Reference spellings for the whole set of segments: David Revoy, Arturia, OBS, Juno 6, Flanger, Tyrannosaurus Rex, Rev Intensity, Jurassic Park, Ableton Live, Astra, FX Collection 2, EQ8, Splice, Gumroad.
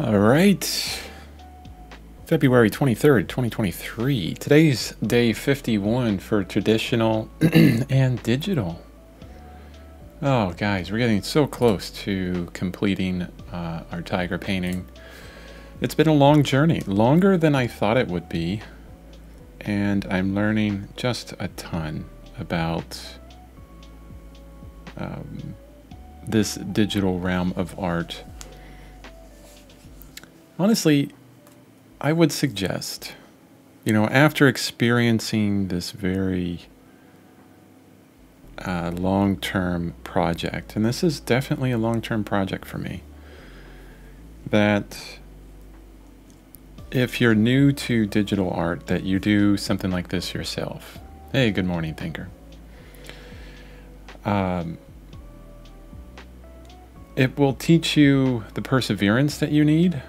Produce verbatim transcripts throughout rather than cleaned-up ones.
All right, February twenty-third, twenty twenty-three. Today's day fifty-one for traditional and digital. Oh, guys, we're getting so close to completing uh, our tiger painting. It's been a long journey, longer than I thought it would be. And I'm learning just a ton about um, this digital realm of art. Honestly, I would suggest, you know, after experiencing this very uh, long-term project, and this is definitely a long-term project for me, that if you're new to digital art, that you do something like this yourself. Hey, good morning, Tinker. Um, it will teach you the perseverance that you need.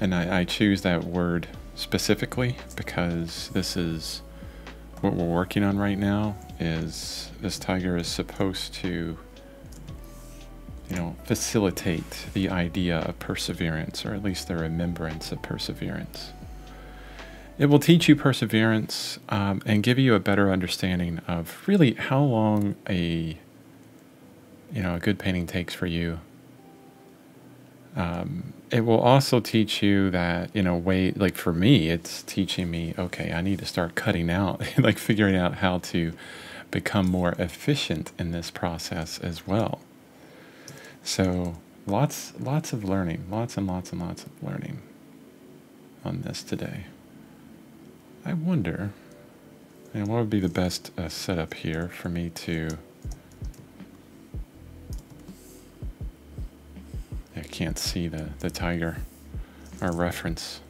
And I, I choose that word specifically because this is what we're working on right now. Is this tiger is supposed to, you know, facilitate the idea of perseverance, or at least the remembrance of perseverance. It will teach you perseverance um, and give you a better understanding of really how long a, you know, a good painting takes for you. Um, it will also teach you that, in a way, like for me, it's teaching me, okay, I need to start cutting out, like figuring out how to become more efficient in this process as well. So lots, lots of learning, lots and lots and lots of learning on this today. I wonder, and what would be the best uh, setup here for me to... I can't see the, the tiger, our reference.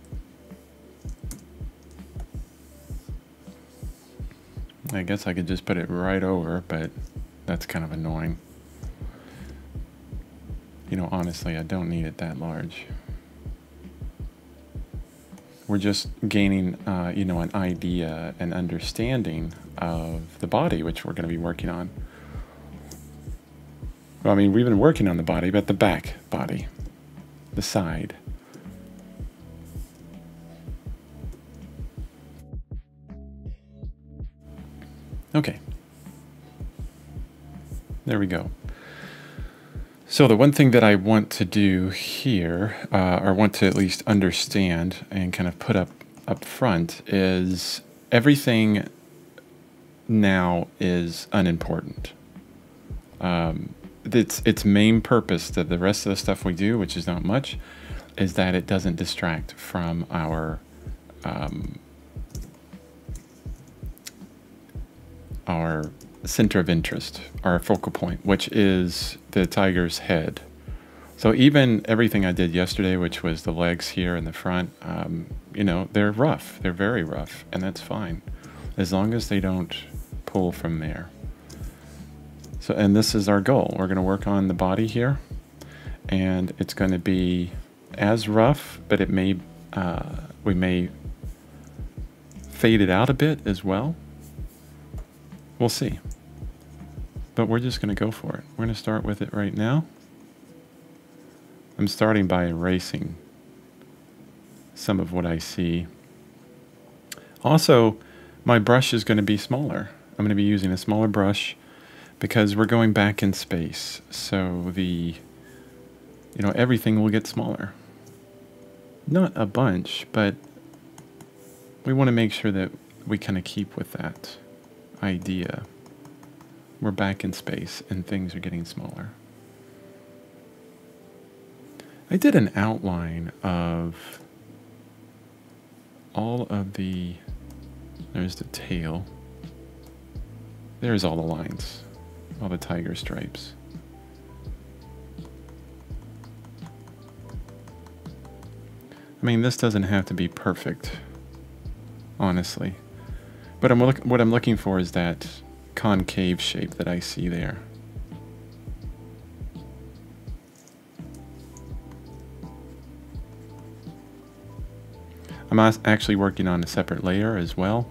I guess I could just put it right over, but that's kind of annoying. You know, honestly, I don't need it that large. We're just gaining, uh, you know, an idea, an understanding of the body, which we're going to be working on. Well, I mean, we've been working on the body, but the back body, the side. Okay. There we go. So the one thing that I want to do here, uh, or want to at least understand and kind of put up up front, is everything now is unimportant. Um, its its main purpose, that the rest of the stuff we do, which is not much, is that it doesn't distract from our um, our center of interest, our focal point, which is the tiger's head. So even everything I did yesterday, which was the legs here in the front, um, you know, they're rough. They're very rough, and that's fine, as long as they don't pull from there. So, and this is our goal. We're going to work on the body here, and it's going to be as rough, but it may, uh, we may fade it out a bit as well. We'll see, but we're just going to go for it. We're going to start with it right now. I'm starting by erasing some of what I see. Also, my brush is going to be smaller. I'm going to be using a smaller brush because we're going back in space. So the, you know, everything will get smaller. Not a bunch, but we want to make sure that we kind of keep with that idea. We're back in space and things are getting smaller. I did an outline of all of the, there's the tail. There's all the lines, all the tiger stripes. I mean, this doesn't have to be perfect, honestly. But I'm look, what I'm looking for is that concave shape that I see there. I'm actually working on a separate layer as well.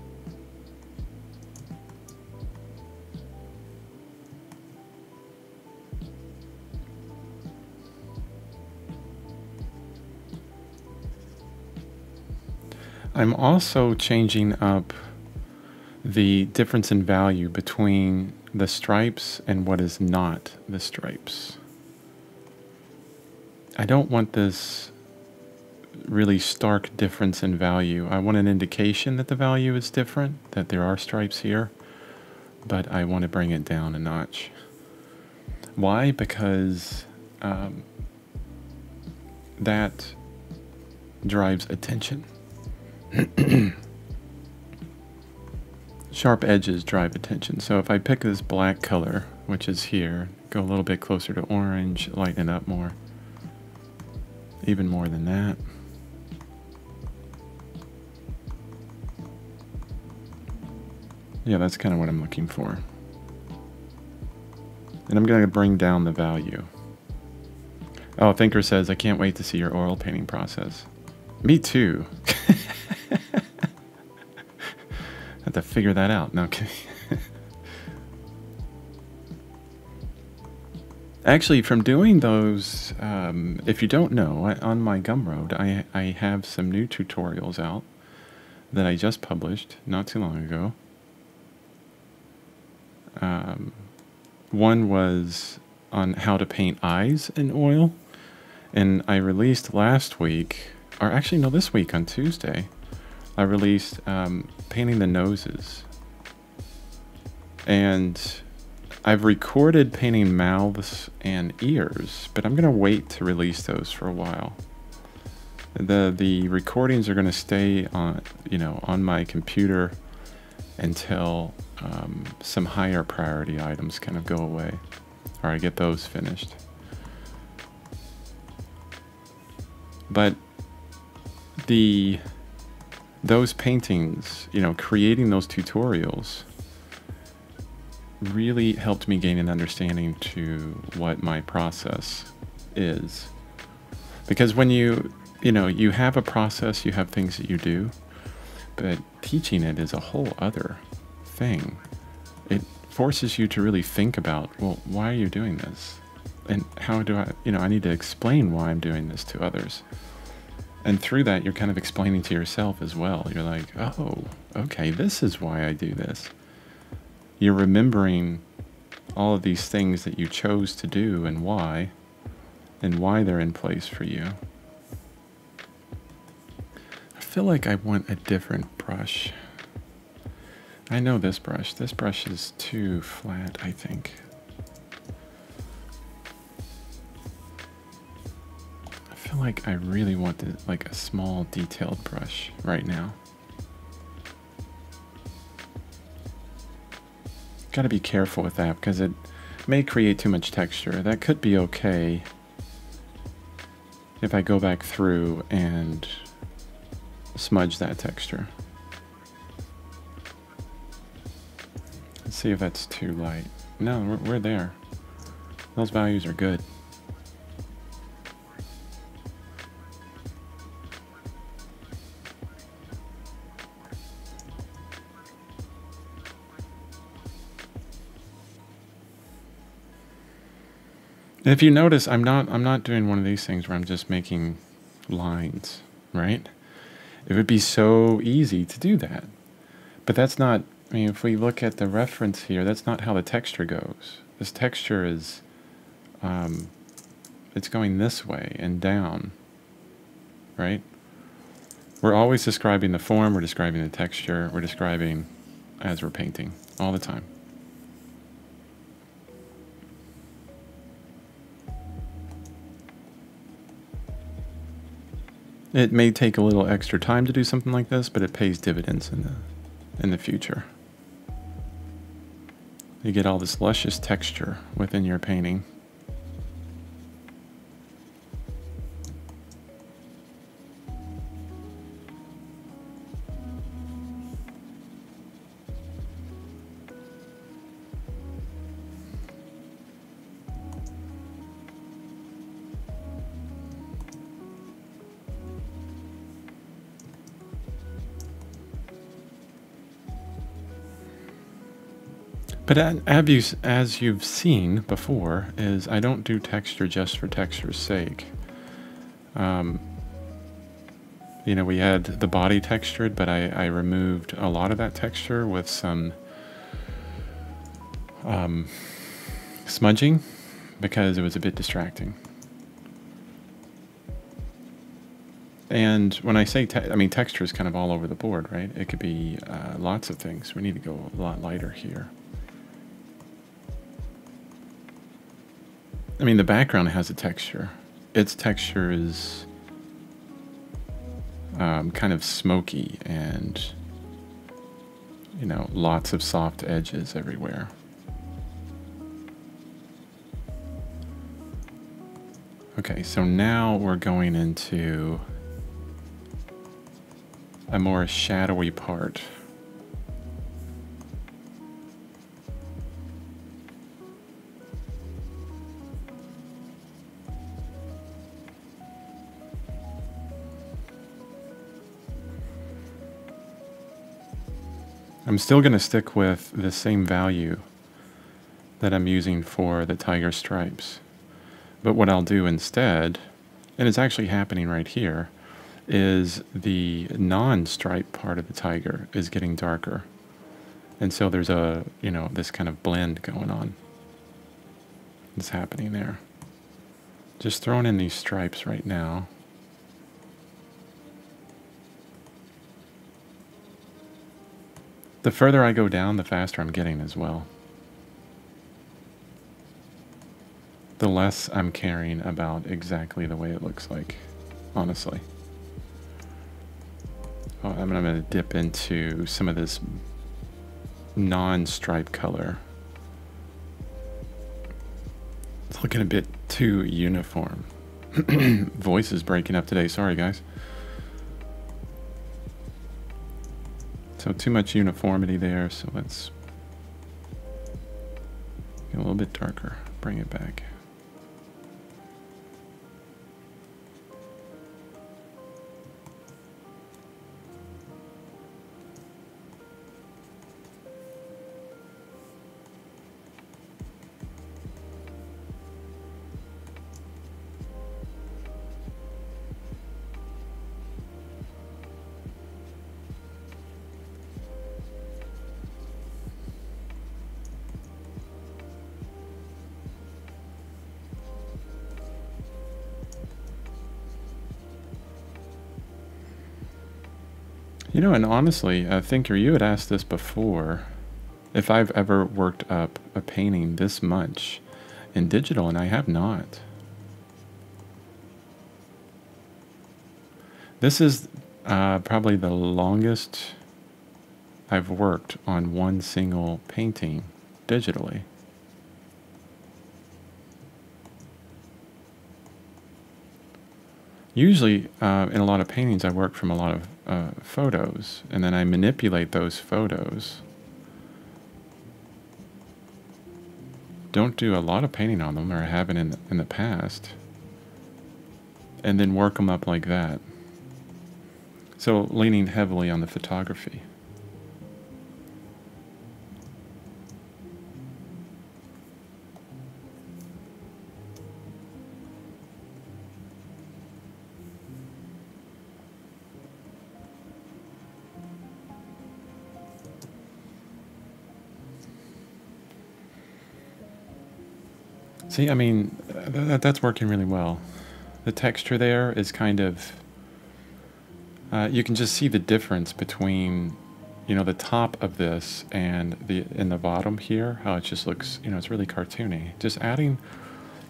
I'm also changing up the difference in value between the stripes and what is not the stripes. I don't want this really stark difference in value. I want an indication that the value is different, that there are stripes here, but I want to bring it down a notch. Why? Because um, that drives attention. Sharp edges drive attention. So if I pick this black color, which is here, go a little bit closer to orange, lighten it up more, even more than that. Yeah, that's kind of what I'm looking for. And I'm going to bring down the value. Oh, Thinker says, I can't wait to see your oil painting process. Me too. I have to figure that out. No, I'm kidding. Actually, from doing those, um, if you don't know, I, on my Gumroad, I, I have some new tutorials out that I just published not too long ago. Um, one was on how to paint eyes in oil, and I released last week, or actually no, this week on Tuesday, I released um, painting the noses. And I've recorded painting mouths and ears, but I'm gonna wait to release those for a while. The the recordings are gonna stay on, you know, on my computer until um, some higher priority items kind of go away, or I get those finished. But the those paintings, you know, creating those tutorials really helped me gain an understanding to what my process is. Because when you, you know, you have a process, you have things that you do, but teaching it is a whole other thing. It forces you to really think about, well, why are you doing this? And how do I, you know, I need to explain why I'm doing this to others. And through that, you're kind of explaining to yourself as well. You're like, oh, okay, this is why I do this. You're remembering all of these things that you chose to do and why, and why they're in place for you. I feel like I want a different brush. I know this brush. This brush is too flat, I think. I feel like I really want to, like a small detailed brush right now. Gotta be careful with that because it may create too much texture. That could be okay if I go back through and smudge that texture. Let's see if that's too light. No, we're, we're there. Those values are good. If you notice, I'm not I'm not doing one of these things where I'm just making lines, right? It would be so easy to do that. But that's not, I mean, if we look at the reference here, that's not how the texture goes. This texture is, um, it's going this way and down, right? We're always describing the form, we're describing the texture, we're describing as we're painting all the time. It may take a little extra time to do something like this, but it pays dividends in the, in the future. You get all this luscious texture within your painting. But as you've seen before, is I don't do texture just for texture's sake. Um, you know, we had the body textured, but I, I removed a lot of that texture with some um, smudging because it was a bit distracting. And when I say, te I mean, texture is kind of all over the board, right? It could be uh, lots of things. We need to go a lot lighter here. I mean, the background has a texture. Its texture is um, kind of smoky and, you know, lots of soft edges everywhere. Okay, so now we're going into a more shadowy part. I'm still going to stick with the same value that I'm using for the tiger stripes. But what I'll do instead, and it's actually happening right here, is the non-stripe part of the tiger is getting darker. And so there's a, you know, this kind of blend going on. It's happening there. Just throwing in these stripes right now. The further I go down, the faster I'm getting as well. The less I'm caring about exactly the way it looks like, honestly. Oh, I'm gonna dip into some of this non-stripe color. It's looking a bit too uniform. Voice is breaking up today, sorry guys. So too much uniformity there, so let's get a little bit darker, bring it back. You know, and honestly, uh, Thinker, you had asked this before, if I've ever worked up a painting this much in digital, and I have not. This is uh, probably the longest I've worked on one single painting digitally. Usually, uh, in a lot of paintings, I work from a lot of uh, photos, and then I manipulate those photos. Don't do a lot of painting on them, or I haven't in the, in the past, and then work them up like that. So, leaning heavily on the photography. See, I mean, that, that's working really well. The texture there is kind of, uh, you can just see the difference between, you know, the top of this and the in the bottom here, how it just looks, you know, it's really cartoony. Just adding,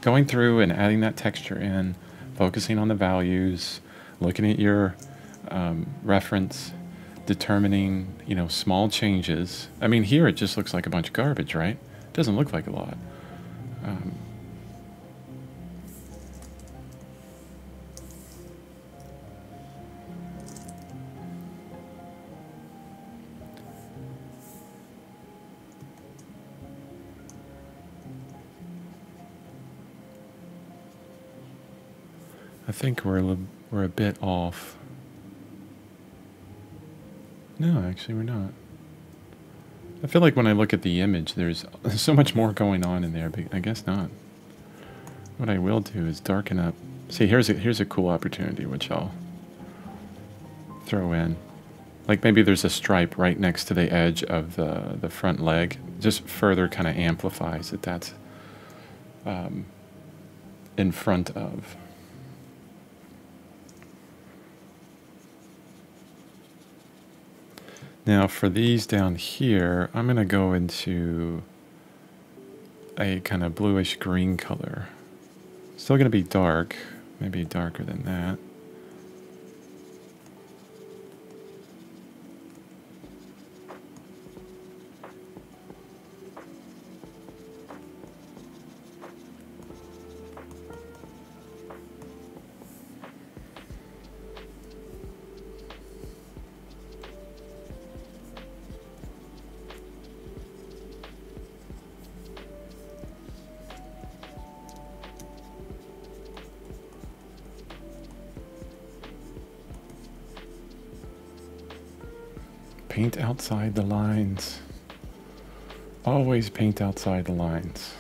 going through and adding that texture in, focusing on the values, looking at your um, reference, determining, you know, small changes. I mean, here it just looks like a bunch of garbage, right? It doesn't look like a lot. Um, I think we're a, we're a bit off. No, actually we're not. I feel like when I look at the image, there's so much more going on in there, but I guess not. What I will do is darken up. See, here's a, here's a cool opportunity, which I'll throw in. Like maybe there's a stripe right next to the edge of the, the front leg. Just further kind of amplifies that that's um, in front of. Now for these down here, I'm going to go into a kind of bluish green color. Still going to be dark, maybe darker than that. Paint outside the lines. Always paint outside the lines.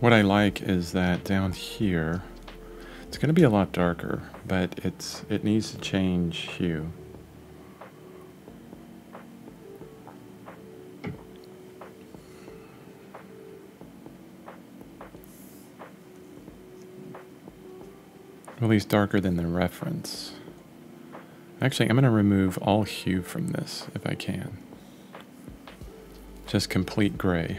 What I like is that down here, it's going to be a lot darker, but it's it needs to change hue. At least darker than the reference. Actually, I'm going to remove all hue from this if I can. Just complete gray.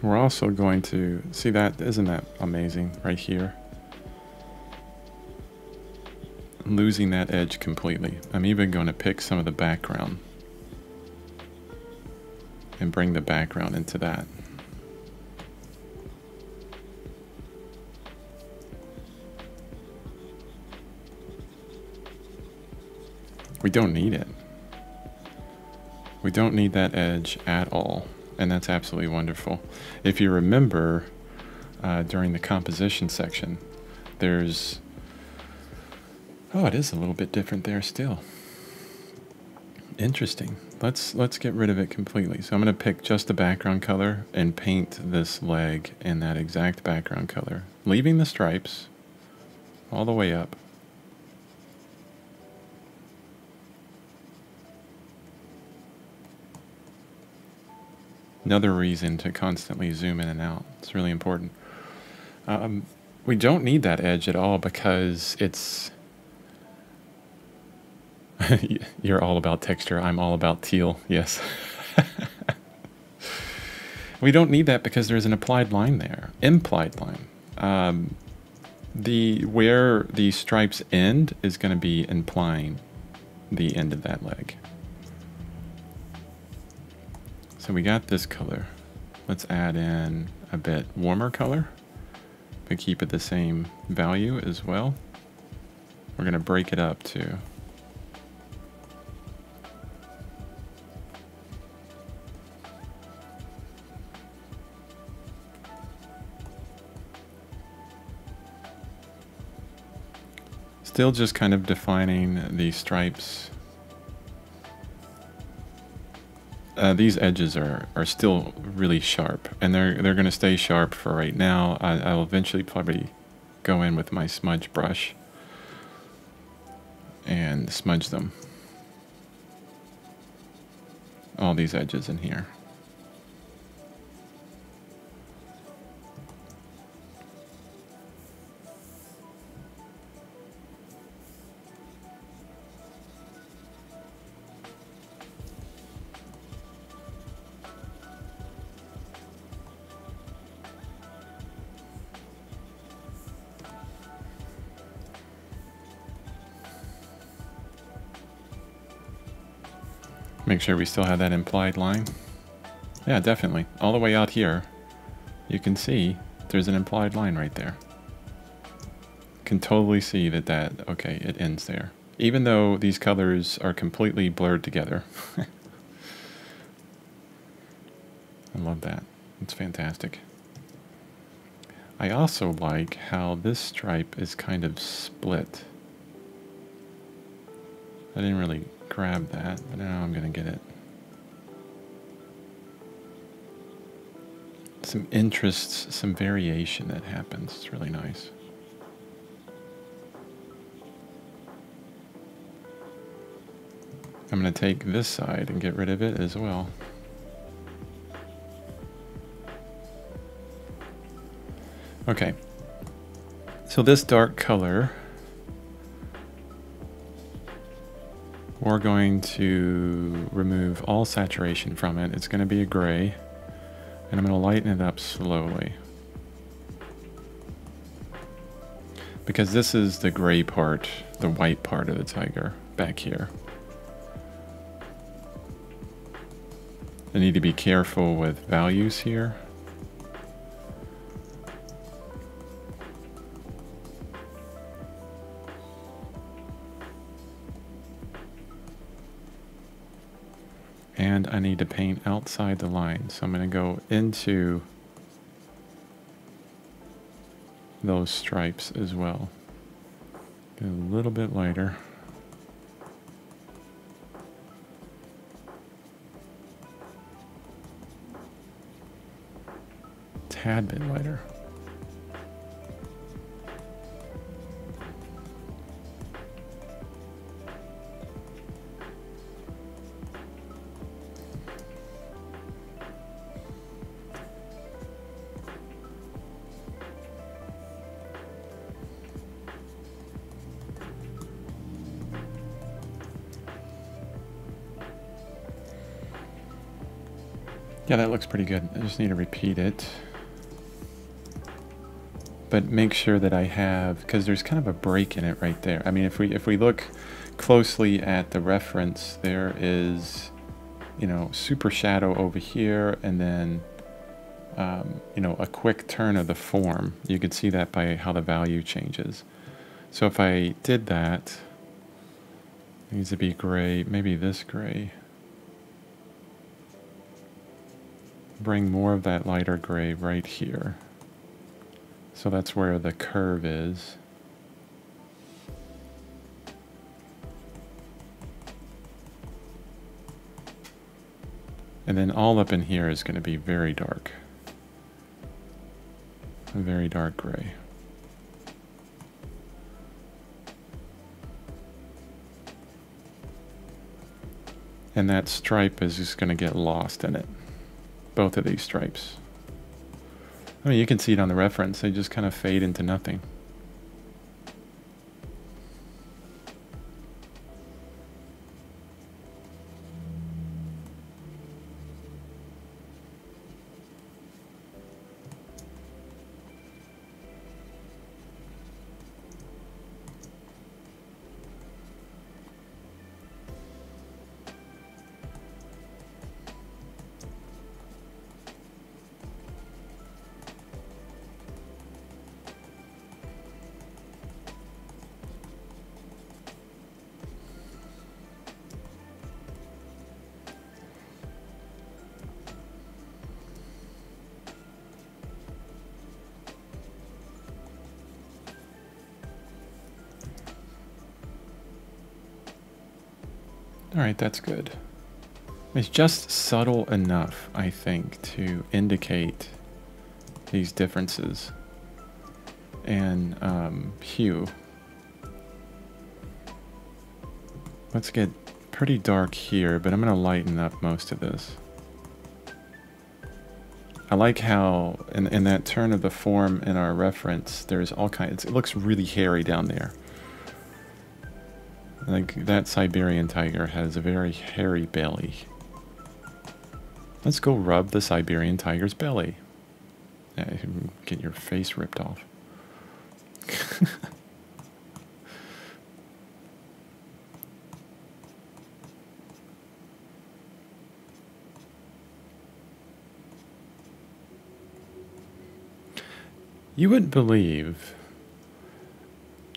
We're also going to see that, isn't that amazing right here? I'm losing that edge completely. I'm even going to pick some of the background and bring the background into that. We don't need it. We don't need that edge at all. And that's absolutely wonderful. If you remember, uh, during the composition section, there's, oh, it is a little bit different there still. Interesting. Let's, let's get rid of it completely. So I'm gonna pick just the background color and paint this leg in that exact background color, leaving the stripes all the way up. another reason to constantly zoom in and out. It's really important. Um, we don't need that edge at all because it's... You're all about texture. I'm all about teal. Yes. We don't need that because there's an applied line there. Implied line. Um, the where the stripes end is going to be implying the end of that leg. So we got this color. Let's add in a bit warmer color, but keep it the same value as well. We're going to break it up too. Still just kind of defining the stripes. Uh, these edges are, are still really sharp, and they're, they're going to stay sharp for right now. I, I'll eventually probably go in with my smudge brush and smudge them. All these edges in here. Make sure we still have that implied line. Yeah, definitely. All the way out here, you can see there's an implied line right there. Can totally see that that, okay, it ends there. Even though these colors are completely blurred together. I love that. It's fantastic. I also like how this stripe is kind of split. I didn't really grab that, but now I'm gonna get it. Some interests, some variation that happens. It's really nice. I'm gonna take this side and get rid of it as well. Okay, so this dark color we're going to remove all saturation from it. It's going to be a gray, and I'm going to lighten it up slowly. Because this is the gray part, the white part of the tiger back here. I need to be careful with values here. And I need to paint outside the line. So I'm going to go into those stripes as well. Get a little bit lighter. Tad bit lighter. Yeah, that looks pretty good. I just need to repeat it. But make sure that I have, because there's kind of a break in it right there. I mean, if we if we look closely at the reference, there is, you know, super shadow over here, and then, um, you know, a quick turn of the form. You could see that by how the value changes. So if I did that, it needs to be gray, maybe this gray. Bring more of that lighter gray right here. So that's where the curve is. And then all up in here is going to be very dark. A very dark gray. And that stripe is just going to get lost in it. both of these stripes. I mean, you can see it on the reference. They just kind of fade into nothing. Alright, that's good. It's just subtle enough, I think, to indicate these differences in um, hue. Let's get pretty dark here, but I'm going to lighten up most of this. I like how in, in that turn of the form in our reference, there's all kinds. It looks really hairy down there. Like that Siberian tiger has a very hairy belly. Let's go rub the Siberian tiger's belly. Get your face ripped off. You wouldn't believe,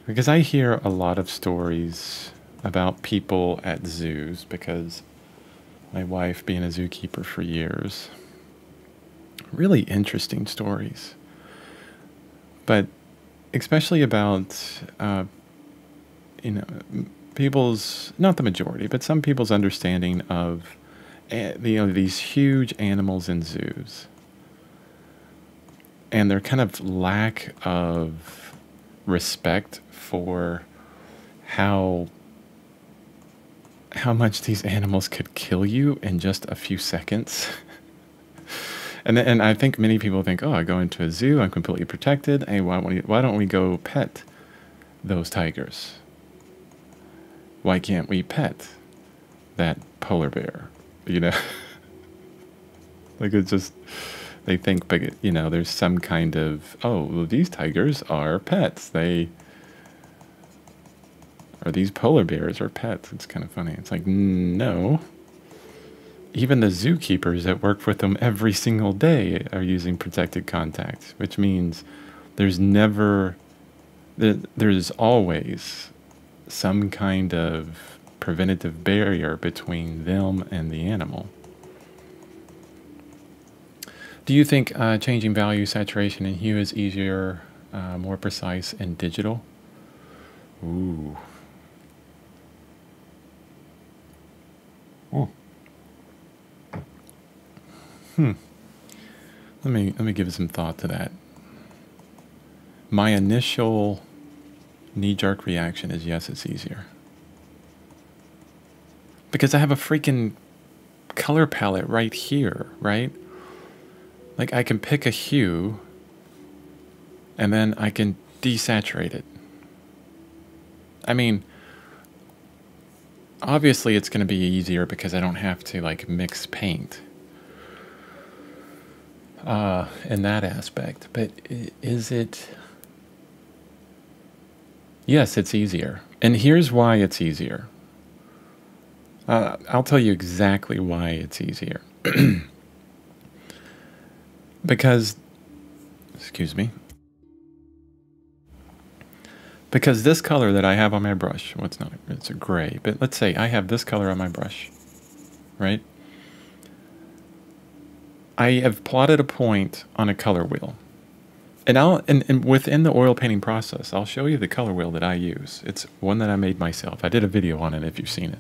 because I hear a lot of stories about people at zoos, because my wife being a zookeeper for years, really interesting stories, but especially about uh, you know, people's, not the majority, but some people's understanding of uh, you know, these huge animals in zoos and their kind of lack of respect for how how much these animals could kill you in just a few seconds. and and I think many people think, oh, I go into a zoo, I'm completely protected. Hey, why, why don't we go pet those tigers? Why can't we pet that polar bear? You know, like it's just, they think, but you know, there's some kind of, oh, well, these tigers are pets. They, or these polar bears are pets. It's kind of funny. It's like, no. Even the zookeepers that work with them every single day are using protected contacts, which means there's never, there's always some kind of preventative barrier between them and the animal. Do you think uh, changing value, saturation, and hue is easier, uh, more precise, and digital? Ooh. Oh. Hmm. Let me let me give some thought to that. My initial knee-jerk reaction is yes, it's easier. Because I have a freaking color palette right here, right? Like I can pick a hue and then I can desaturate it. I mean, obviously it's going to be easier because I don't have to like mix paint uh, in that aspect. But is it? Yes, it's easier. And here's why it's easier. Uh, I'll tell you exactly why it's easier. Because, excuse me, because this color that I have on my brush, well, it's not, it's a gray, but let's say I have this color on my brush, right? I have plotted a point on a color wheel. And, I'll, and, and within the oil painting process, I'll show you the color wheel that I use. It's one that I made myself. I did a video on it if you've seen it.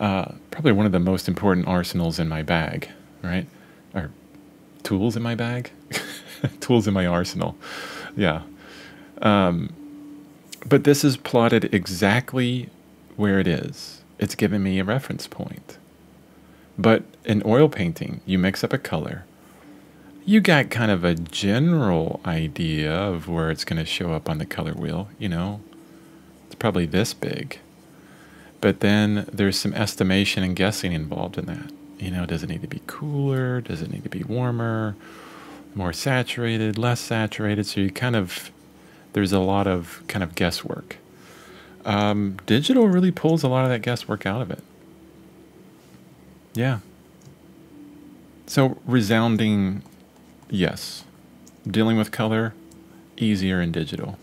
Uh, probably one of the most important arsenals in my bag, right? Or tools in my bag, tools in my arsenal, yeah. Um, but this is plotted exactly where it is. It's given me a reference point. But in oil painting, you mix up a color. You got kind of a general idea of where it's going to show up on the color wheel, you know. It's probably this big. But then there's some estimation and guessing involved in that. You know, does it need to be cooler? Does it need to be warmer? More saturated, less saturated? So you kind of, there's a lot of kind of guesswork. Um, digital really pulls a lot of that guesswork out of it. Yeah. So resounding, yes. Dealing with color, easier in digital.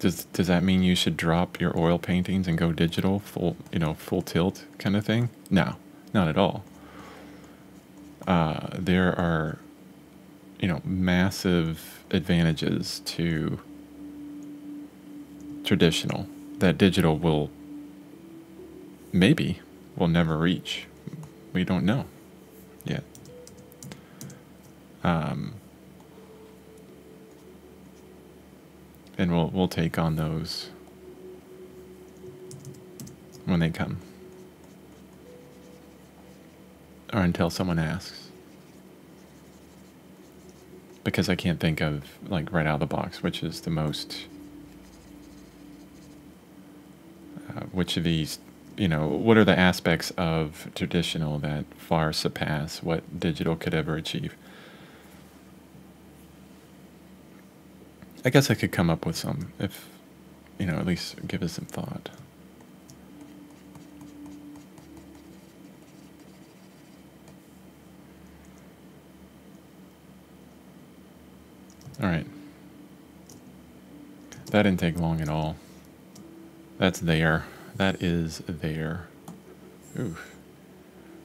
Does, does that mean you should drop your oil paintings and go digital, full, you know, full tilt kind of thing? No, not at all. Uh, there are, you know, massive advantages to traditional that digital will maybe will never reach. We don't know yet. Um, and we'll we'll take on those when they come, or until someone asks, because I can't think of, like, right out of the box, which is the most uh, which of these, you know, what are the aspects of traditional that far surpass what digital could ever achieve? I guess I could come up with some, if, you know, at least give us some thought. All right. That didn't take long at all. That's there. That is there. Oof.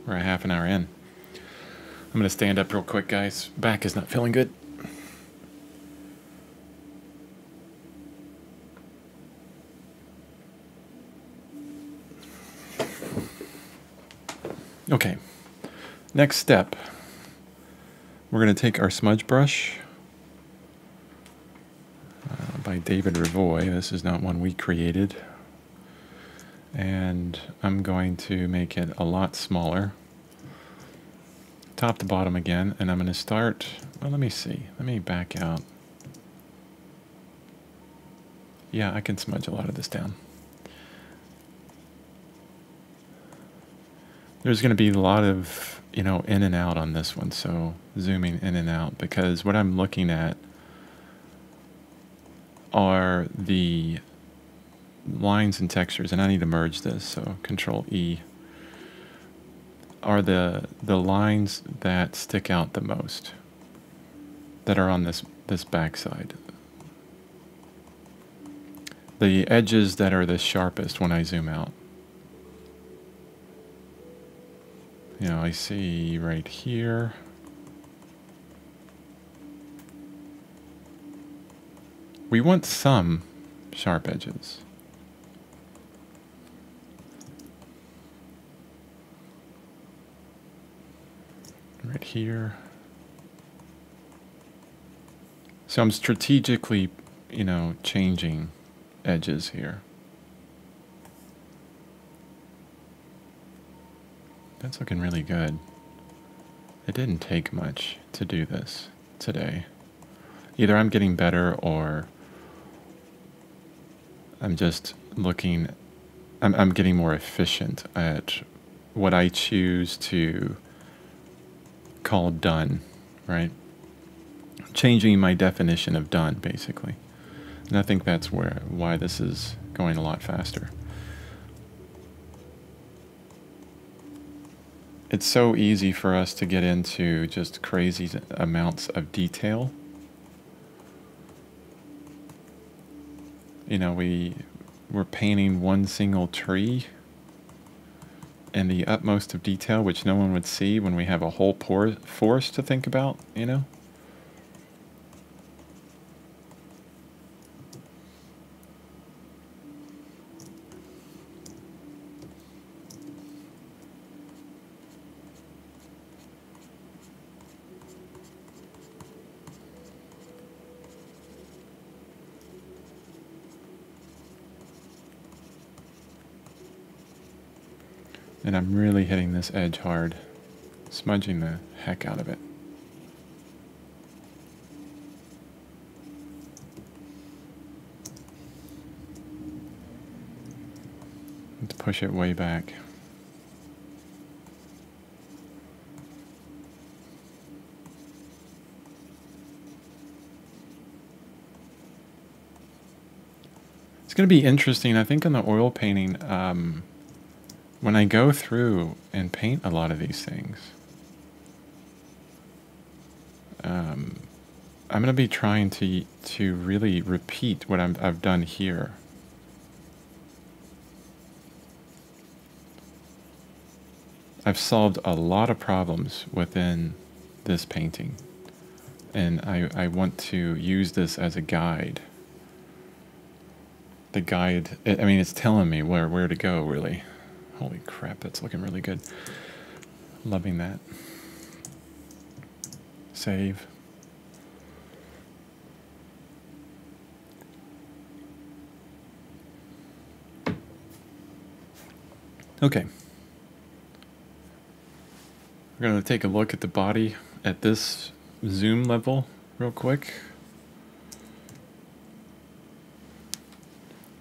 We're a half an hour in. I'm going to stand up real quick, guys. Back is not feeling good. Okay, next step, we're going to take our smudge brush uh, by David Revoy. This is not one we created. And I'm going to make it a lot smaller, top to bottom again, and I'm going to start, well, let me see, let me back out. Yeah, I can smudge a lot of this down. There's going to be a lot of, you know, in and out on this one, so zooming in and out, because what I'm looking at are the lines and textures, and I need to merge this, so control E, are the the lines that stick out the most, that are on this, this back side. The edges that are the sharpest when I zoom out. You know, I see right here, we want some sharp edges. Right here. So I'm strategically, you know, changing edges here. That's looking really good. It didn't take much to do this today. Either I'm getting better, or I'm just looking, I'm, I'm getting more efficient at what I choose to call done, right? Changing my definition of done, basically. And I think that's where why this is going a lot faster. It's so easy for us to get into just crazy amounts of detail. You know, we we're painting one single tree in the utmost of detail, which no one would see when we have a whole por forest to think about, you know? And I'm really hitting this edge hard, smudging the heck out of it. Let's push it way back. It's going to be interesting, I think, on the oil painting, um, when I go through and paint a lot of these things. Um, I'm going to be trying to to really repeat what I'm, I've done here. I've solved a lot of problems within this painting, and I, I want to use this as a guide. The guide, I mean, it's telling me where, where to go, really. Holy crap, that's looking really good. Loving that. Save. Okay. We're going to take a look at the body at this zoom level real quick.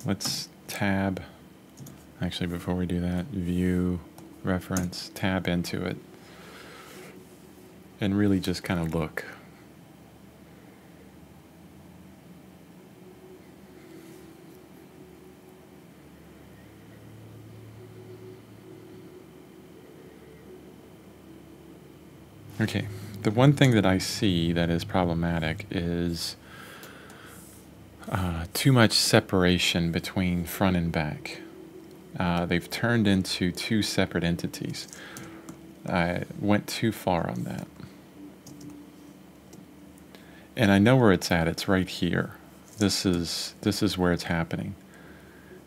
Let's tab, actually before we do that, view, reference, tab into it, and really just kind of look. Okay, the one thing that I see that is problematic is uh, too much separation between front and back. Uh, they've turned into two separate entities. I went too far on that. And I know where it's at, it's right here. This is, this is where it's happening.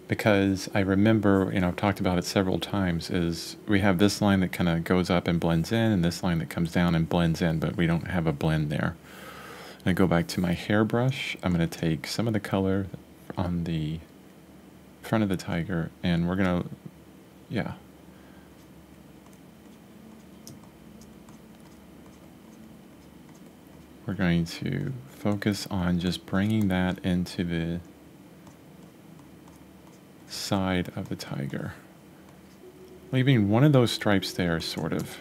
Because I remember, you know, I've talked about it several times, is we have this line that kind of goes up and blends in, and this line that comes down and blends in, but we don't have a blend there. And I go back to my hairbrush. I'm going to take some of the color on the front of the tiger, and we're going to, yeah. We're going to focus on just bringing that into the side of the tiger, leaving one of those stripes there, sort of.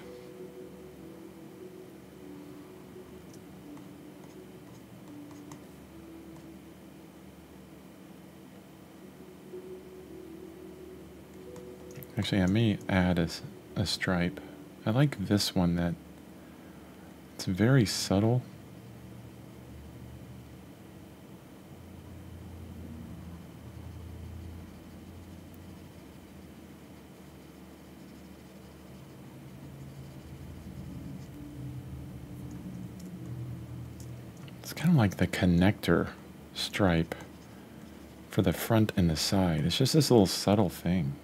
Actually, I may add a, a stripe. I like this one, that it's very subtle. Kind of like the connector stripe for the front and the side. It's just this little subtle thing.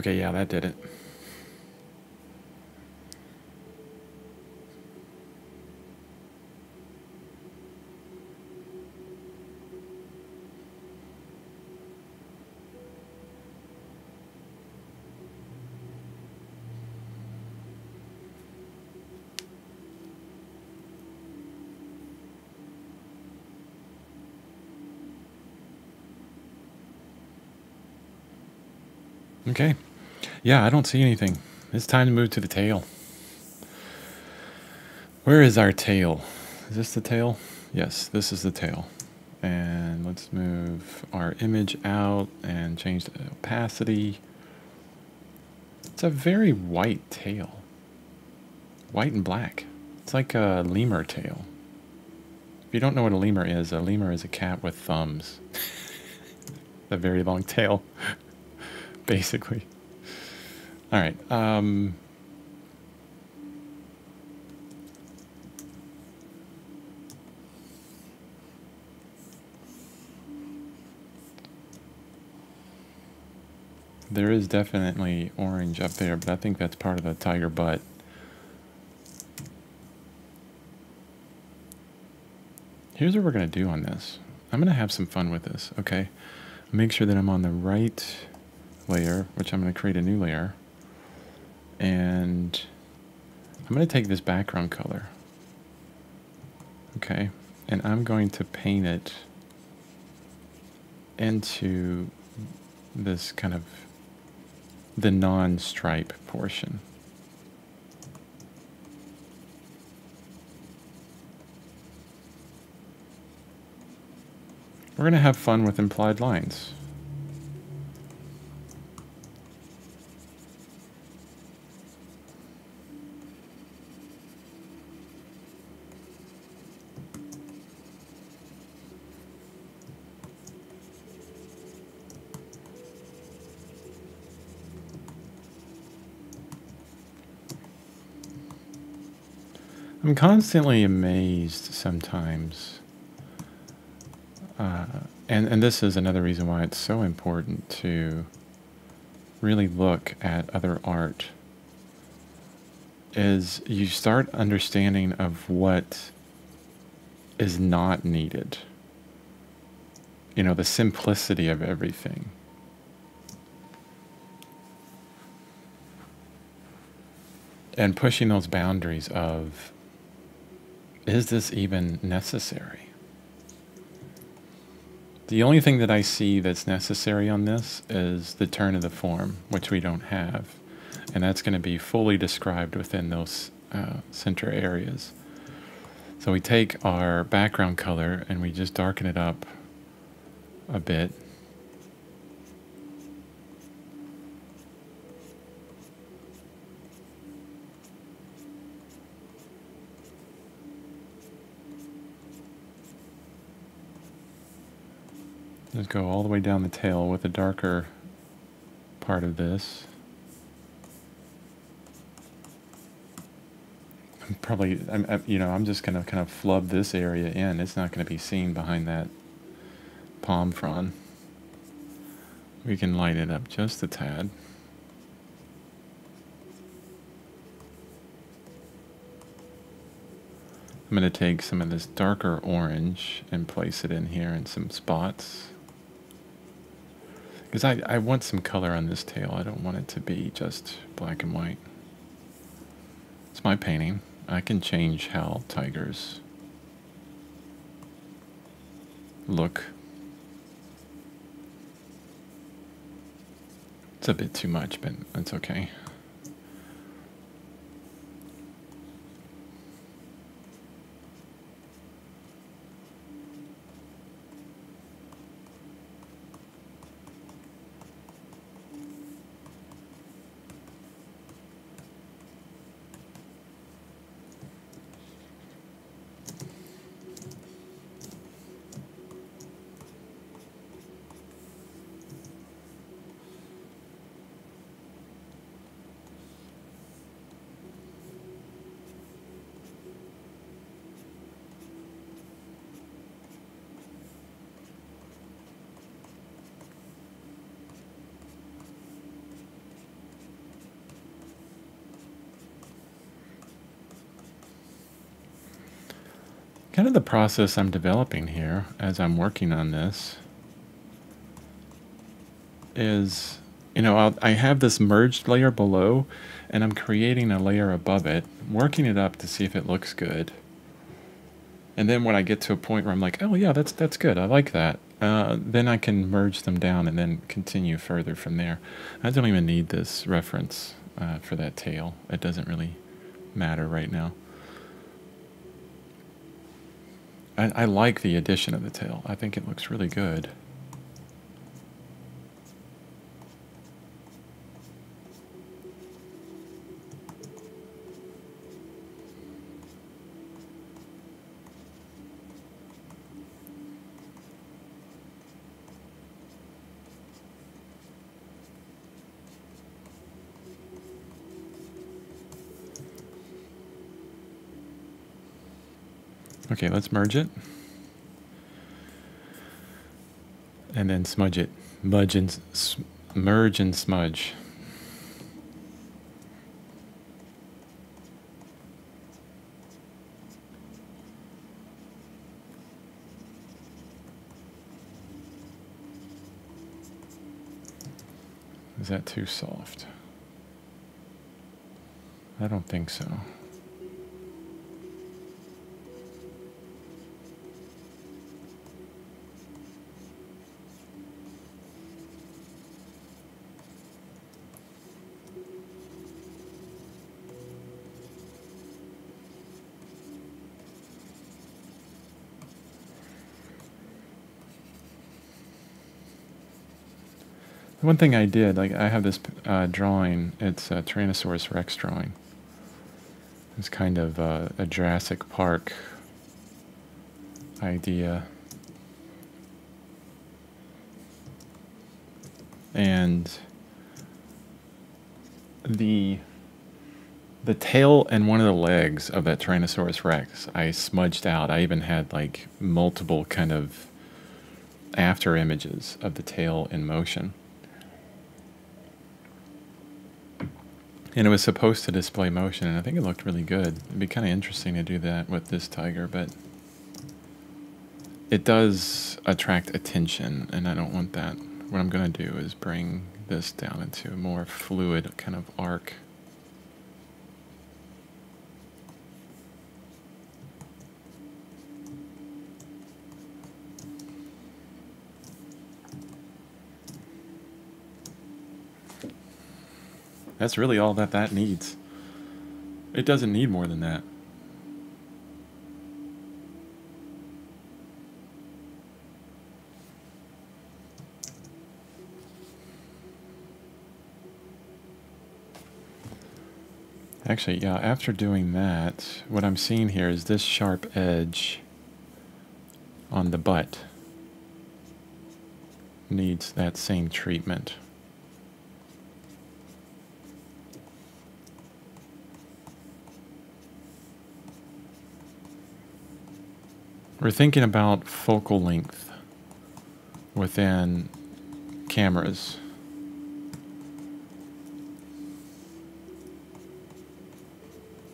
Okay, yeah, that did it. Okay. Yeah, I don't see anything. It's time to move to the tail. Where is our tail? Is this the tail? Yes, this is the tail. And let's move our image out and change the opacity. It's a very white tail. White and black. It's like a lemur tail. If you don't know what a lemur is, a lemur is a cat with thumbs. A very long tail. Basically. All right. Um, there is definitely orange up there, but I think that's part of the tiger butt. Here's what we're going to do on this. I'm going to have some fun with this, okay? Make sure that I'm on the right layer, which I'm going to create a new layer, and I'm going to take this background color, okay, and I'm going to paint it into this kind of the non-stripe portion. We're going to have fun with implied lines. I'm constantly amazed sometimes, uh, and, and this is another reason why it's so important to really look at other art, is you start understanding of what is not needed. You know, the simplicity of everything. And pushing those boundaries of, is this even necessary? The only thing that I see that's necessary on this is the turn of the form, which we don't have. And that's going to be fully described within those uh, center areas. So we take our background color and we just darken it up a bit. Let's go all the way down the tail with a darker part of this. I'm probably, I'm, I, you know, I'm just going to kind of flub this area in. It's not going to be seen behind that palm frond. We can light it up just a tad. I'm going to take some of this darker orange and place it in here in some spots. Because I, I want some color on this tail. I don't want it to be just black and white. It's my painting. I can change how tigers look. It's a bit too much, but that's okay. kind of the process I'm developing here as I'm working on this is, you know, I'll, I have this merged layer below and I'm creating a layer above it, working it up to see if it looks good. And then when I get to a point where I'm like, oh yeah, that's that's good, I like that, uh, then I can merge them down and then continue further from there. I don't even need this reference uh, for that tail. It doesn't really matter right now. I, I like the addition of the tail. I think it looks really good. Okay, let's merge it. And then smudge it. Mudge and merge and smudge. Is that too soft? I don't think so. One thing I did, like I have this uh, drawing, it's a Tyrannosaurus Rex drawing. It's kind of uh, a Jurassic Park idea. And the, the tail and one of the legs of that Tyrannosaurus Rex, I smudged out. I even had like multiple kind of after images of the tail in motion. And it was supposed to display motion, and I think it looked really good. It'd be kind of interesting to do that with this tiger, but it does attract attention, and I don't want that. What I'm going to do is bring this down into a more fluid kind of arc. That's really all that that needs. It doesn't need more than that. Actually, yeah, after doing that, what I'm seeing here is this sharp edge on the butt needs that same treatment. We're thinking about focal length within cameras.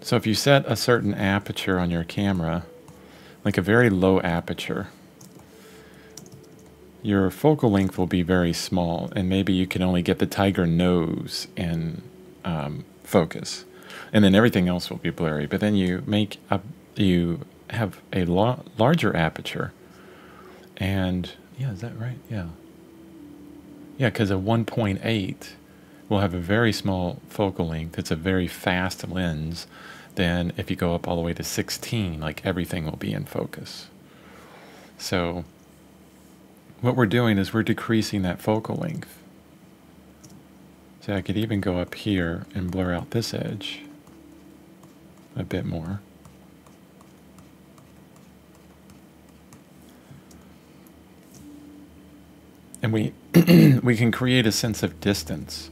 So if you set a certain aperture on your camera, like a very low aperture, your focal length will be very small, and maybe you can only get the tiger nose in um, focus, and then everything else will be blurry. But then you make a you. have a la larger aperture, and yeah, is that right? Yeah, yeah, because a one point eight will have a very small focal length. It's a very fast lens. Then if you go up all the way to sixteen, like everything will be in focus. So what we're doing is we're decreasing that focal length. So I could even go up here and blur out this edge a bit more. And we, we can create a sense of distance.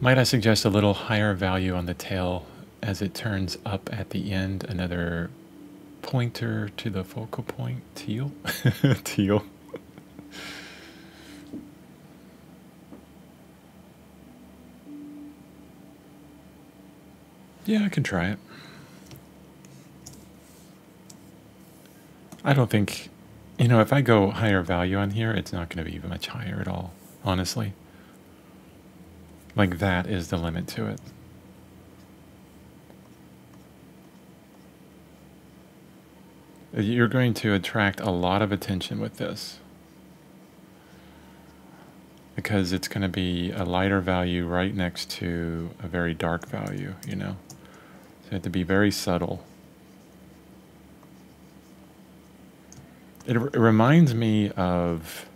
Might I suggest a little higher value on the tail as it turns up at the end, another pointer to the focal point, teal? Teal. Yeah, I can try it. I don't think, you know, if I go higher value on here, it's not going to be much higher at all, honestly. Like, that is the limit to it. You're going to attract a lot of attention with this, because it's going to be a lighter value right next to a very dark value, you know? So you have to be very subtle. It, it reminds me of,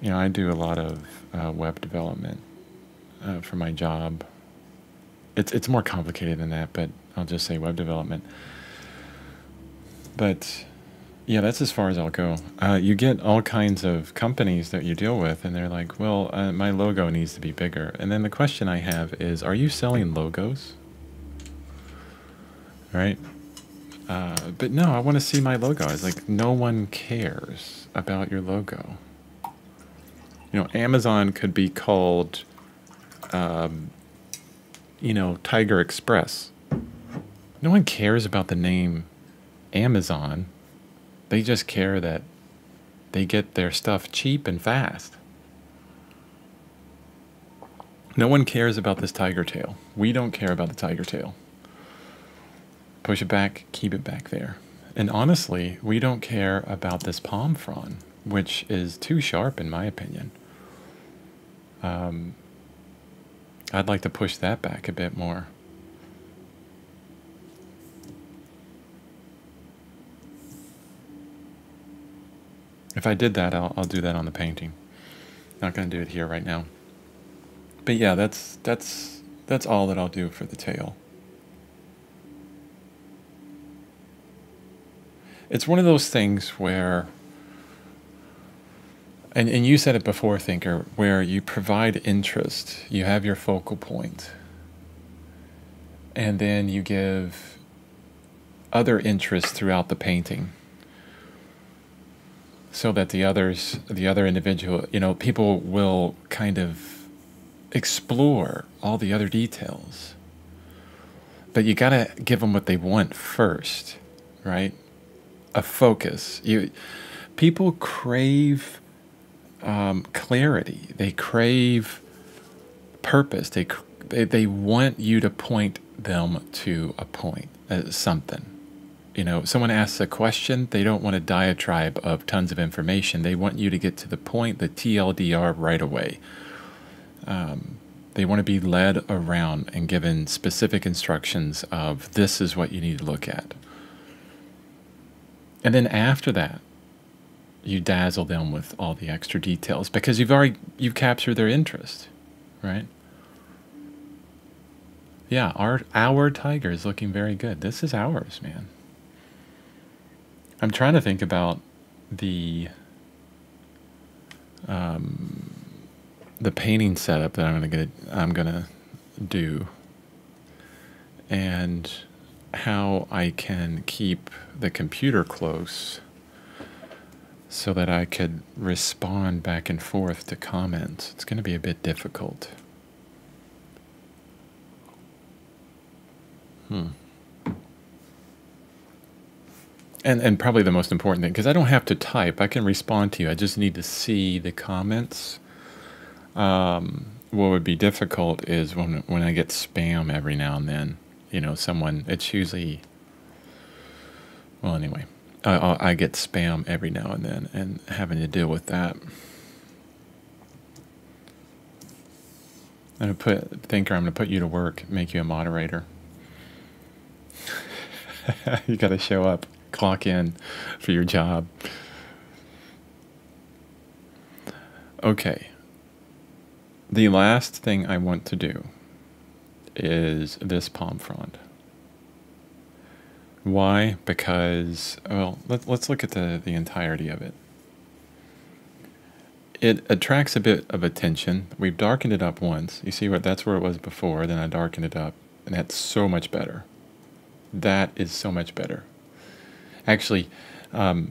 you know, I do a lot of uh, web development uh, for my job. It's, it's more complicated than that, but I'll just say web development. But yeah, that's as far as I'll go. Uh, you get all kinds of companies that you deal with, and they're like, well, uh, my logo needs to be bigger. And then the question I have is, are you selling logos? Right? Uh, but no, I want to see my logo. It's like, no one cares about your logo. You know, Amazon could be called, um, you know, Tiger Express. No one cares about the name Amazon. They just care that they get their stuff cheap and fast. No one cares about this tiger tail. We don't care about the tiger tail. Push it back, keep it back there. And honestly, we don't care about this palm frond, which is too sharp in my opinion. Um, I'd like to push that back a bit more. If I did that, I'll, I'll do that on the painting. Not going to do it here right now. But yeah, that's that's that's all that I'll do for the tail. It's one of those things where, and, and you said it before, Thinker, where you provide interest, you have your focal point, and then you give other interests throughout the painting, so that the others, the other individual, you know, people will kind of explore all the other details. But you gotta give them what they want first, right? A focus. You, people crave um, clarity. They crave purpose. They, they they want you to point them to a point, uh, something. You know, someone asks a question, they don't want a diatribe of tons of information. They want you to get to the point, the T L D R, right away. Um, they want to be led around and given specific instructions of this is what you need to look at. And then after that, you dazzle them with all the extra details because you've already, you've captured their interest, right? Yeah, our, our tiger is looking very good. This is ours, man. I'm trying to think about the um, the painting setup that I'm gonna get. I'm gonna do, and how I can keep the computer close so that I could respond back and forth to comments. It's gonna be a bit difficult. Hmm. And, and probably the most important thing, because I don't have to type. I can respond to you. I just need to see the comments. Um, what would be difficult is when, when I get spam every now and then. You know, someone, it's usually, well, anyway, I, I get spam every now and then and having to deal with that. I'm going to put, Thinker, I'm going to put you to work, make you a moderator. You got to show up. Clock in for your job. Okay. The last thing I want to do is this palm frond. Why? Because, well, let, let's look at the, the entirety of it. It attracts a bit of attention. We've darkened it up once. You see what, that's where it was before, then I darkened it up, and that's so much better. That is so much better. Actually, um,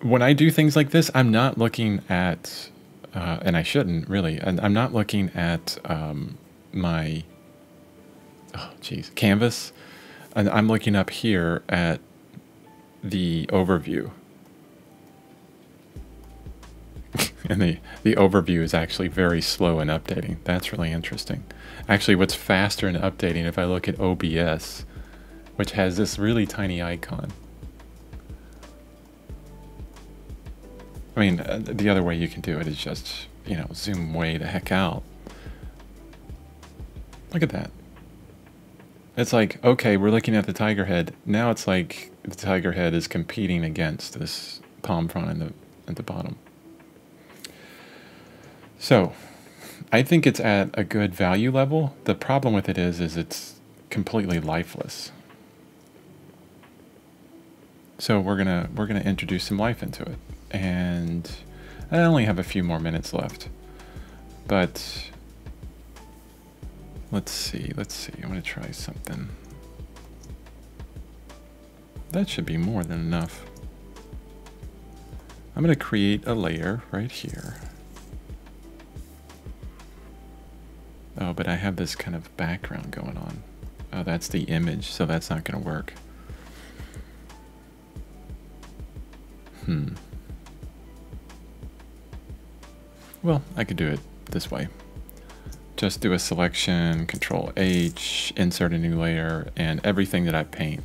when I do things like this, I'm not looking at, uh, and I shouldn't really, I'm not looking at um, my, oh, geez, canvas. And I'm looking up here at the overview. And the, the overview is actually very slow in updating. That's really interesting. Actually, what's faster in updating, if I look at O B S, which has this really tiny icon. I mean, the other way you can do it is just, you know, zoom way the heck out. Look at that. It's like, okay, we're looking at the tiger head. Now it's like the tiger head is competing against this palm frond in the, at the bottom. So, I think it's at a good value level. The problem with it is, is it's completely lifeless. So we're gonna we're gonna introduce some life into it, and I only have a few more minutes left. But let's see, let's see. I'm gonna try something. That should be more than enough. I'm gonna create a layer right here. Oh, but I have this kind of background going on. Oh, that's the image, so that's not going to work. Hmm. Well, I could do it this way. Just do a selection, Control H, insert a new layer, and everything that I paint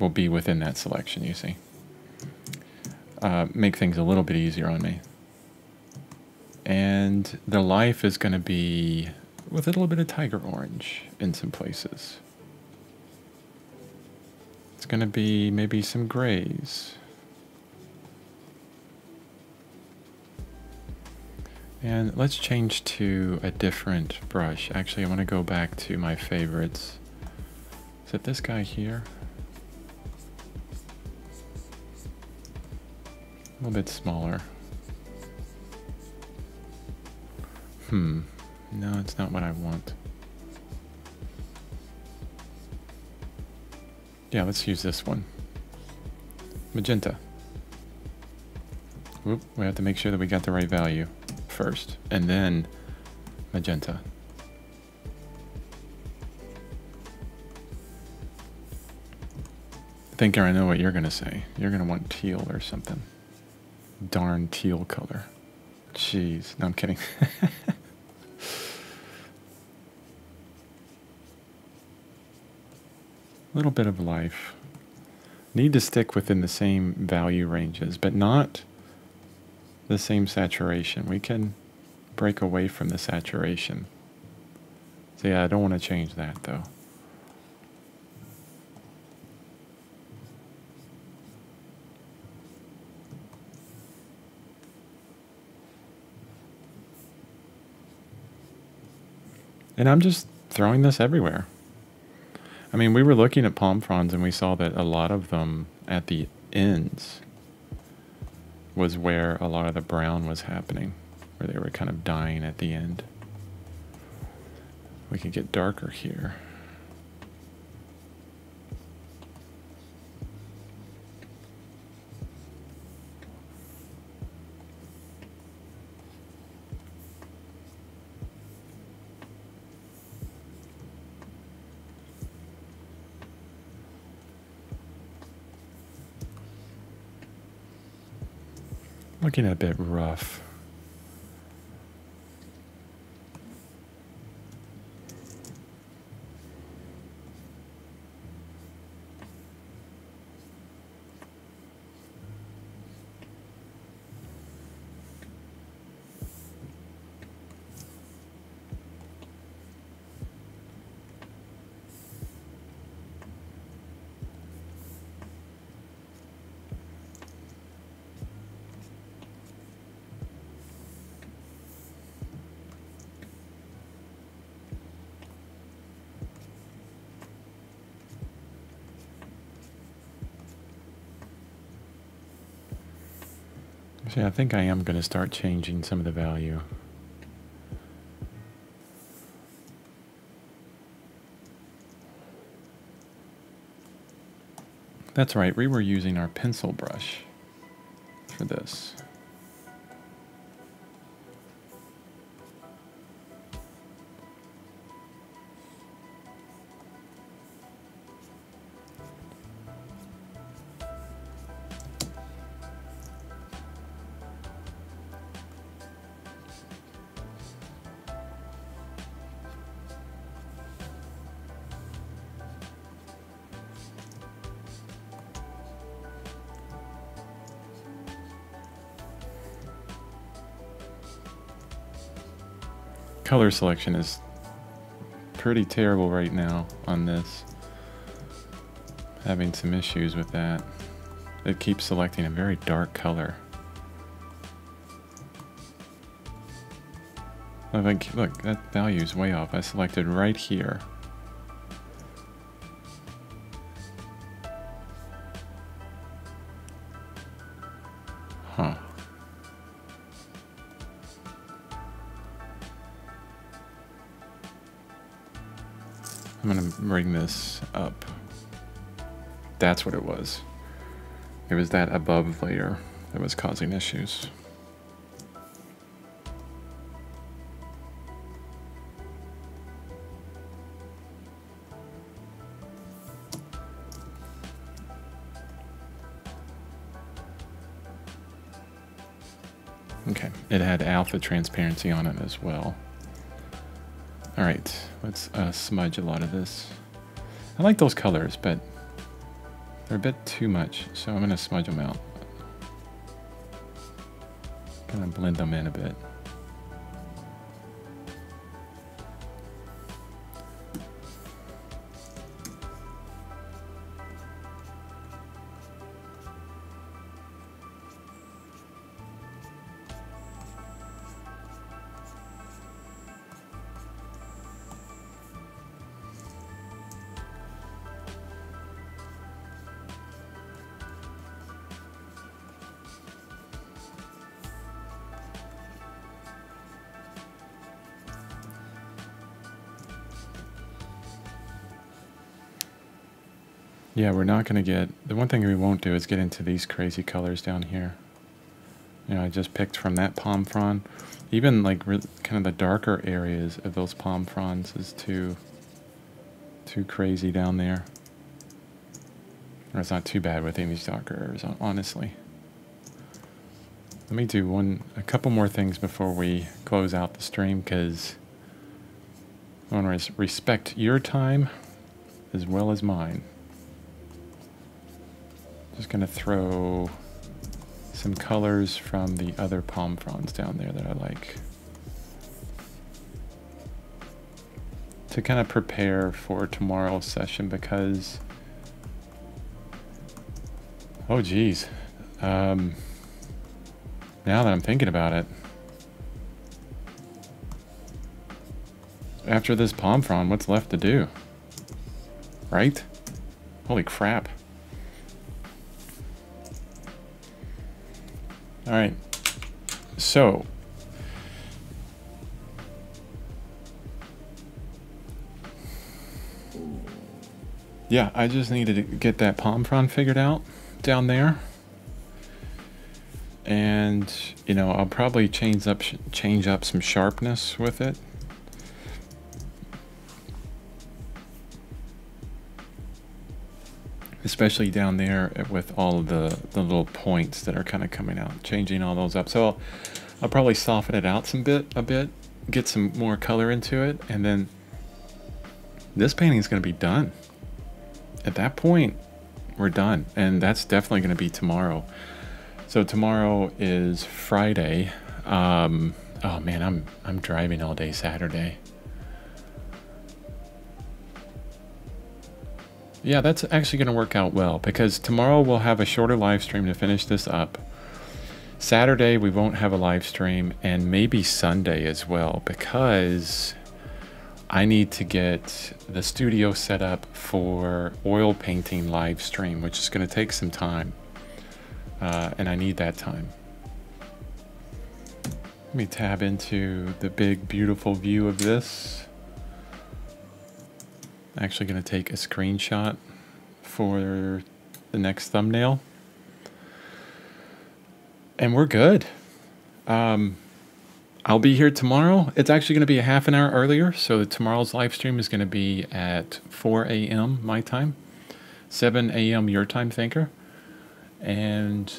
will be within that selection, you see. Uh, make things a little bit easier on me. And the life is going to be with a little bit of tiger orange in some places. It's going to be maybe some grays. And let's change to a different brush. Actually, I want to go back to my favorites. Is it this guy here? A little bit smaller. Hmm, no, it's not what I want. Yeah, let's use this one. Magenta. Oop, we have to make sure that we got the right value first, and then magenta. I think I know what you're gonna say. You're gonna want teal or something. Darn teal color. Jeez, no, I'm kidding. Little bit of life. Need to stick within the same value ranges, but not the same saturation. We can break away from the saturation. So yeah, I don't want to change that though. And I'm just throwing this everywhere. I mean, we were looking at palm fronds and we saw that a lot of them at the ends was where a lot of the brown was happening, where they were kind of dying at the end. We could get darker here. Looking a bit rough. See, I think I am going to start changing some of the value. That's right, we were using our pencil brush for this. color selection is pretty terrible right now on this. Having some issues with that. It keeps selecting a very dark color. Look, that value is way off. I selected right here. Huh. I'm gonna bring this up. That's what it was. It was that above layer that was causing issues. Okay, it had alpha transparency on it as well. All right, let's uh, smudge a lot of this. I like those colors, but they're a bit too much, so I'm gonna smudge them out. Kind of blend them in a bit. Yeah, we're not going to get, the one thing we won't do is get into these crazy colors down here. You know, I just picked from that palm frond. Even like kind of the darker areas of those palm fronds is too, too crazy down there. Or it's not too bad with these darker areas, honestly. Let me do one, a couple more things before we close out the stream, because I want to respect your time as well as mine. Just gonna throw some colors from the other palm fronds down there that I like to kind of prepare for tomorrow's session, because oh geez, um, now that I'm thinking about it, after this palm frond, what's left to do, right? Holy crap. All right, so yeah, I just needed to get that palm frond figured out down there, and you know, I'll probably change up change up some sharpness with it. Especially down there with all of the, the little points that are kind of coming out, changing all those up. So I'll, I'll probably soften it out some bit, a bit, get some more color into it, and then this painting is going to be done. At that point, we're done, and that's definitely going to be tomorrow. So tomorrow is Friday. Um, oh man, I'm I'm driving all day Saturday. Yeah, that's actually going to work out well, because tomorrow we'll have a shorter live stream to finish this up. Saturday we won't have a live stream, and maybe Sunday as well, because I need to get the studio set up for oil painting live stream, which is going to take some time, uh, and I need that time. Let me tab into the big beautiful view of this. Actually going to take a screenshot for the next thumbnail, and we're good. um I'll be here tomorrow. It's actually going to be a half an hour earlier, so tomorrow's live stream is going to be at four A M my time, seven A M your time, Thinker, and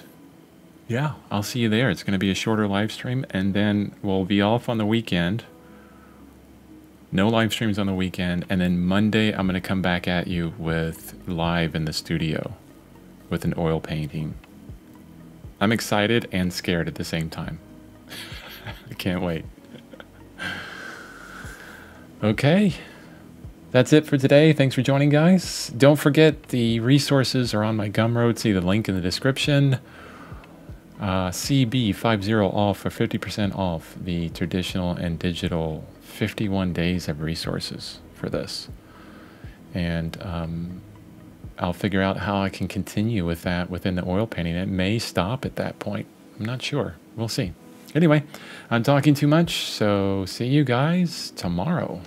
yeah, I'll see you there. It's going to be a shorter live stream, and then we'll be off on the weekend. No live streams on the weekend, and then Monday I'm gonna come back at you with live in the studio with an oil painting. I'm excited and scared at the same time. I can't wait. Okay, that's it for today. Thanks for joining, guys. Don't forget the resources are on my Gumroad. See the link in the description. Uh, C B fifty off for fifty percent off the traditional and digital fifty-one days of resources for this. And um, I'll figure out how I can continue with that within the oil painting. It may stop at that point. I'm not sure. We'll see. Anyway, I'm talking too much, so see you guys tomorrow.